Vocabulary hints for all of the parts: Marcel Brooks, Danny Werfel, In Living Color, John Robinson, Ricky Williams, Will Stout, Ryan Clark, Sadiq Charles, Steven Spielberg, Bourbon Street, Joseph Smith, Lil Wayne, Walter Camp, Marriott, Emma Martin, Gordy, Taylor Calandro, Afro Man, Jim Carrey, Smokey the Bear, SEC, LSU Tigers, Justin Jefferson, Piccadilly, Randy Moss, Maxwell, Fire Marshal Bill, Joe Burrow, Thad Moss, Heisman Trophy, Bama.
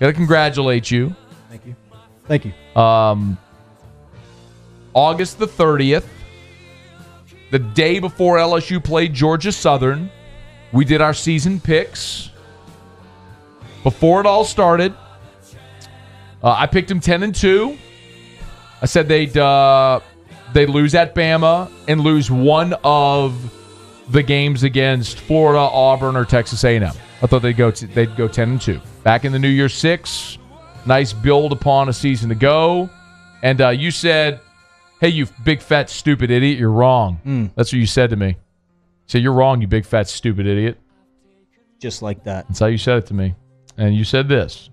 Got to congratulate you. Thank you. Thank you. August the 30th, the day before LSU played Georgia Southern, we did our season picks. Before it all started, I picked them 10-2. I said they'd lose at Bama and lose one of the games against Florida, Auburn, or Texas A&M. I thought they'd go 10-2. Back in the New Year 6, nice build upon a season to go. And you said, "Hey, you big fat stupid idiot, you're wrong." That's what you said to me. So you're wrong, you big fat stupid idiot. Just like that. That's how you said it to me. And you said this.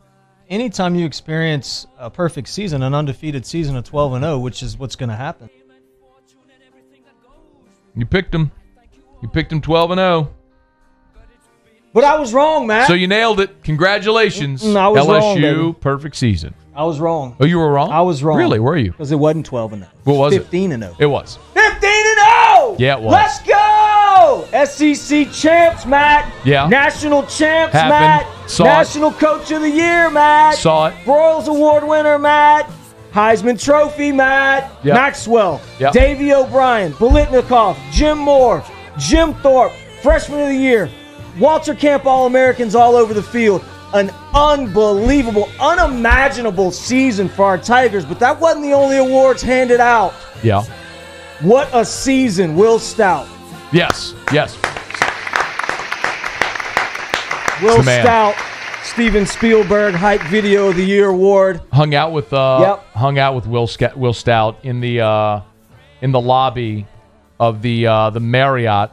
Anytime you experience a perfect season, an undefeated season of 12-0, which is what's going to happen. You picked them. You picked them 12-0. But I was wrong, Matt. So you nailed it. Congratulations. I was LSU, wrong, perfect season. I was wrong. Oh, you were wrong? I was wrong. Really, were you? Because it wasn't 12-0. What was it? 15-0. It was. 15-0! Yeah, it was. Let's go! SEC champs, Matt. Yeah. National champs, Matt. Saw National it. Coach of the Year, Matt. Saw it. Broyles Award winner, Matt. Heisman Trophy, Matt. Yep. Maxwell. Yep. Davy O'Brien. Bolitnikoff. Jim Moore. Jim Thorpe. Freshman of the Year. Walter Camp All-Americans all over the field. An unbelievable, unimaginable season for our Tigers, but that wasn't the only awards handed out. Yeah. What a season, Will Stout. Yes, yes. Will Stout, Steven Spielberg Hype Video of the Year Award. Hung out with Will Stout in the lobby of the Marriott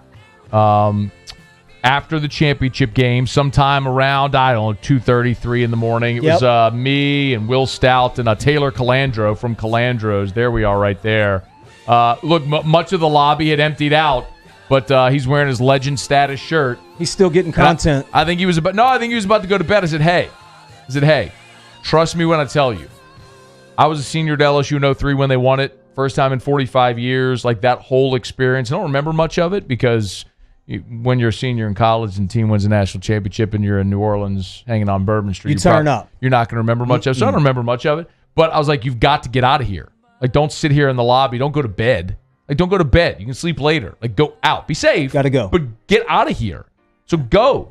after the championship game, sometime around, I don't know, 2:33 in the morning. It was me and Will Stout and Taylor Calandro from Calandro's. There we are right there. Look, much of the lobby had emptied out, but he's wearing his legend status shirt. He's still getting content. I think he was about. No, I think he was about to go to bed. I said, hey, trust me when I tell you. I was a senior at LSU in 03 when they won it. First time in 45 years. Like, that whole experience. I don't remember much of it because when you're a senior in college and the team wins a national championship and you're in New Orleans hanging on Bourbon Street, you turn up. You're not going to remember much of it. So I don't remember much of it. But I was like, you've got to get out of here. Like, don't sit here in the lobby. Don't go to bed. Like, don't go to bed. You can sleep later. Like, go out. Be safe. Got to go. But get out of here. So go.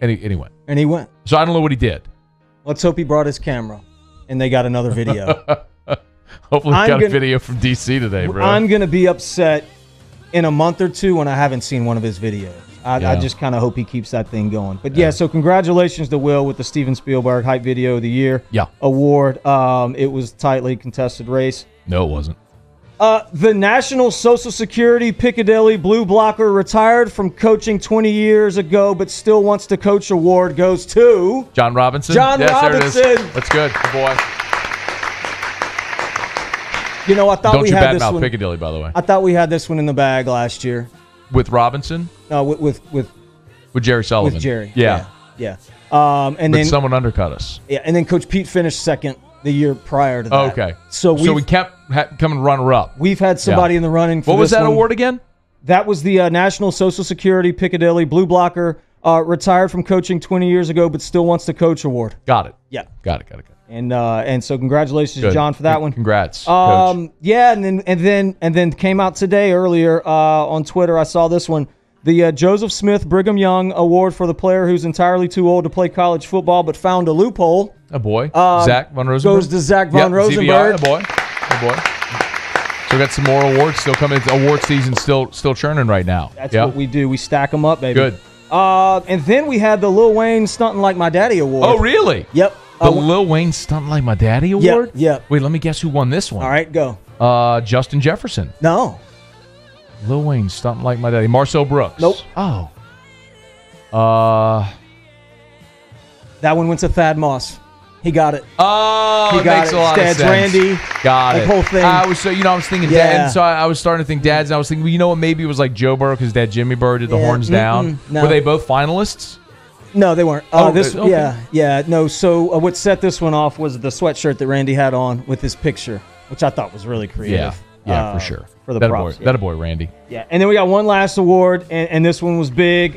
And he went. And he went. So I don't know what he did. Let's hope he brought his camera and they got another video. Hopefully we got a video from D.C. today, bro. I'm going to be upset in a month or two when I haven't seen one of his videos. I just kind of hope he keeps that thing going. But, yeah, so congratulations to Will with the Steven Spielberg Hype Video of the Year award. It was a tightly contested race. No, it wasn't. The National Social Security Piccadilly Blue Blocker retired from coaching 20 years ago but still wants to coach award goes to... John Robinson. John Robinson. There it is. That's good. Good boy. You know, I thought we had this one. Don't you badmouth Piccadilly, by the way. I thought we had this one in the bag last year. With Robinson? No, with Jerry Sullivan. With Jerry. Yeah. And then someone undercut us. Yeah, and then Coach Pete finished second the year prior to that. Okay. So we kept coming runner-up. We've had somebody in the running for this. What was that award again? That was the National Social Security Piccadilly Blue Blocker retired from coaching 20 years ago but still wants to coach award. Got it. Yeah. Got it. And so congratulations, John, for that one. Congrats. Coach. Yeah, and then came out today earlier on Twitter. I saw this one, the Joseph Smith Brigham Young Award for the player who's entirely too old to play college football but found a loophole. Oh boy, Zach Von Rosenberg goes to Zach Von Rosenberg. ZBR, oh boy. So we got some more awards still coming. Award season still churning right now. That's what we do. We stack them up, baby. Good. And then we had the Lil Wayne Stuntin' Like My Daddy Award. Oh really? Yep. The Lil Wayne Stuntin' Like My Daddy Award? Yeah. Wait, let me guess who won this one. All right, go. Justin Jefferson. No. Lil Wayne Stuntin' Like My Daddy. Marcel Brooks. Nope. Oh. That one went to Thad Moss. He got it. Oh, he got it. Makes a lot of sense. Randy. Got it. The whole thing. I was thinking Dad. And so I was starting to think Dad's, and I was thinking, well, you know what? Maybe it was like Joe Burrow because Dad Jimmy Burrow did the horns down. No. Were they both finalists? No, they weren't. No. So what set this one off was the sweatshirt that Randy had on with his picture, which I thought was really creative. Yeah, for sure. For the props. That boy, Randy. Yeah, and then we got one last award, and this one was big.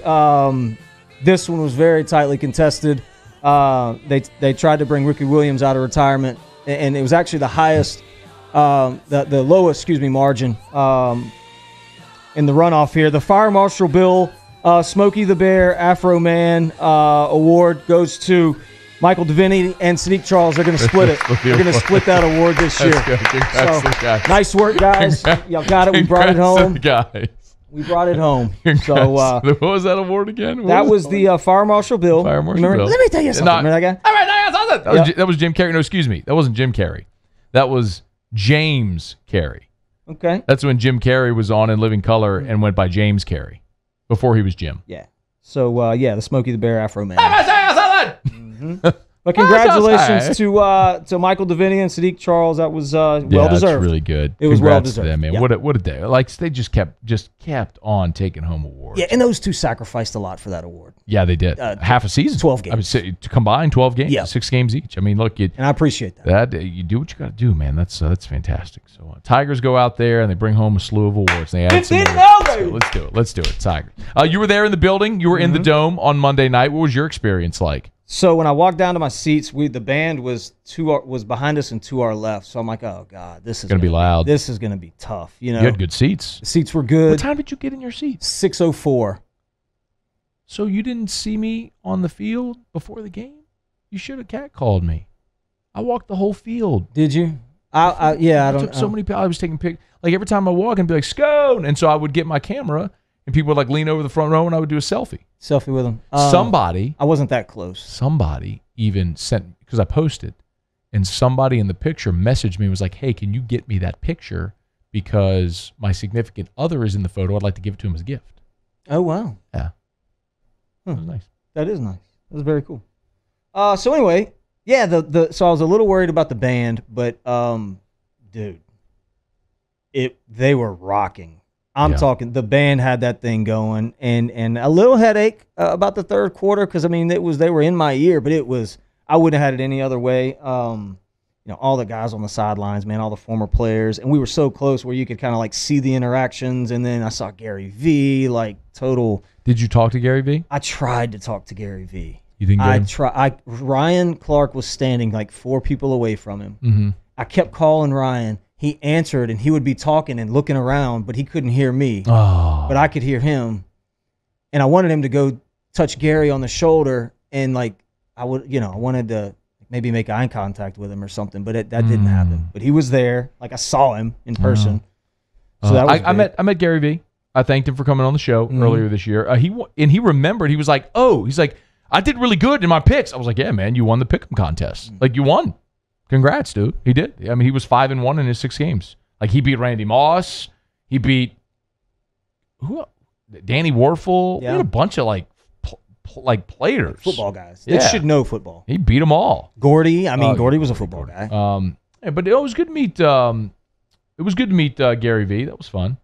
This one was very tightly contested. They tried to bring Ricky Williams out of retirement, and it was actually the highest, the lowest, margin in the runoff here. The Fire Marshal Bill, Smokey the Bear, Afro Man award goes to Michael DeVinny and Sadiq Charles. They're going to split it. They're going to split that award this year. Congrats, guys. Nice work, guys. Y'all got it. We brought it home. We brought it home. So, what was that award again? That was the Fire Marshal Bill. Fire Marshal Bill. Let me tell you something. Remember that guy? All right, that was Jim Carrey. No, excuse me. That wasn't Jim Carrey. That was James Carrey. Okay. That's when Jim Carrey was on in Living Color and went by James Carrey before he was Jim. Yeah. So, yeah, the Smokey the Bear Afro Man. But congratulations to Michael DeVinny and Sadiq Charles. That was well deserved. That's really good. It was well deserved. To them, man. Yep. What a day! Like they just kept on taking home awards. Yeah, and those two sacrificed a lot for that award. Yeah, they did. Half a season, 12 games. I would say combined 12 games, 6 games each. I mean, look, and I appreciate that. You do what you got to do, man. That's fantastic. So Tigers go out there and they bring home a slew of awards. And they add some awards. Let's do it. Let's do it, Tiger. You were there in the building. You were in the dome on Monday night. What was your experience like? So when I walked down to my seats, the band was behind us and to our left. So I'm like, oh God, this is gonna be loud. This is gonna be tough. You know, you had good seats. The seats were good. What time did you get in your seats? 6:04. So you didn't see me on the field before the game? You should have catcalled me. I walked the whole field. Did you? I was taking pictures. Like every time I walk and be like scone, and so I would get my camera. And people would like lean over the front row, and I would do a selfie with them. Somebody, I wasn't that close. Somebody even sent, because I posted, and somebody in the picture messaged me and was like, "Hey, can you get me that picture? Because my significant other is in the photo. I'd like to give it to him as a gift." Oh wow! Yeah, that was nice. That is nice. That was very cool. So anyway, yeah. So I was a little worried about the band, but dude, they were rocking. I'm talking, the band had that thing going, and a little headache about the third quarter because, I mean, they were in my ear, but I wouldn't have had it any other way. You know, all the guys on the sidelines, man, all the former players, and we were so close where you could kind of like see the interactions, and then I saw Gary V, like total. Did you talk to Gary V? I tried to talk to Gary V. You didn't get him? Ryan Clark was standing like 4 people away from him. Mm-hmm. I kept calling Ryan. He answered, and he would be talking and looking around, but he couldn't hear me. Oh. But I could hear him, and I wanted him to go touch Gary on the shoulder, and like I wanted to maybe make eye contact with him or something, but that didn't happen. But he was there, like I saw him in person. Oh. So that was I met Gary V. I thanked him for coming on the show earlier this year. He remembered. He was like, "Oh, I did really good in my picks." I was like, "Yeah, man, you won the pick'em contest. Like you won." Congrats, dude. He did. I mean, he was 5-1 in his 6 games. Like, he beat Randy Moss. He beat Danny Werfel. Yeah. We had a bunch of, like players. Football guys. Yeah. They should know football. He beat them all. Gordy. I mean, Gordy was a football guy. But it was good to meet Gary V. That was fun.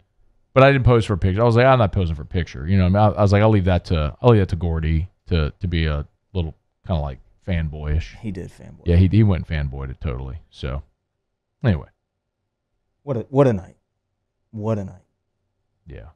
But I didn't pose for a picture. I was like, I'm not posing for a picture. You know, I was like, I'll leave that to Gordy to be a little kind of like fanboyish. He did fanboy. Yeah, he went fanboyed it totally. So, anyway, what a night! What a night! Yeah.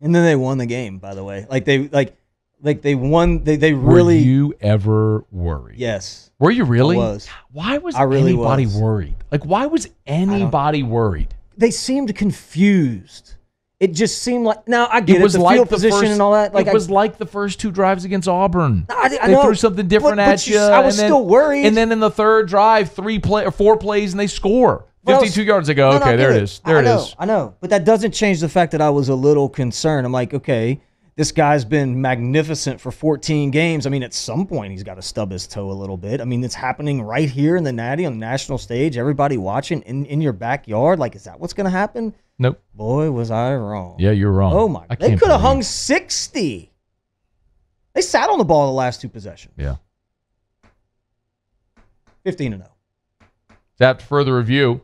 And then they won the game. By the way, they won. They really. Were you ever worried? Yes. Were you really? I was. Why was anybody worried? Like, why was anybody worried? They seemed confused. It just seemed like I get it. Was the field position and all that. Like it was like the first 2 drives against Auburn. They threw something different at you. I was still worried. And then in the third drive, 4 plays, and they score 52 yards. They go, okay, there it is. There it is. I know, but that doesn't change the fact that I was a little concerned. I'm like, okay, this guy's been magnificent for 14 games. I mean, at some point, he's got to stub his toe a little bit. I mean, it's happening right here in the Natty on the national stage. Everybody watching in your backyard. Like, is that what's going to happen? Nope. Boy, was I wrong. Yeah, you're wrong. Oh, my. They could have hung 60. They sat on the ball the last 2 possessions. Yeah. 15-0. Without further review.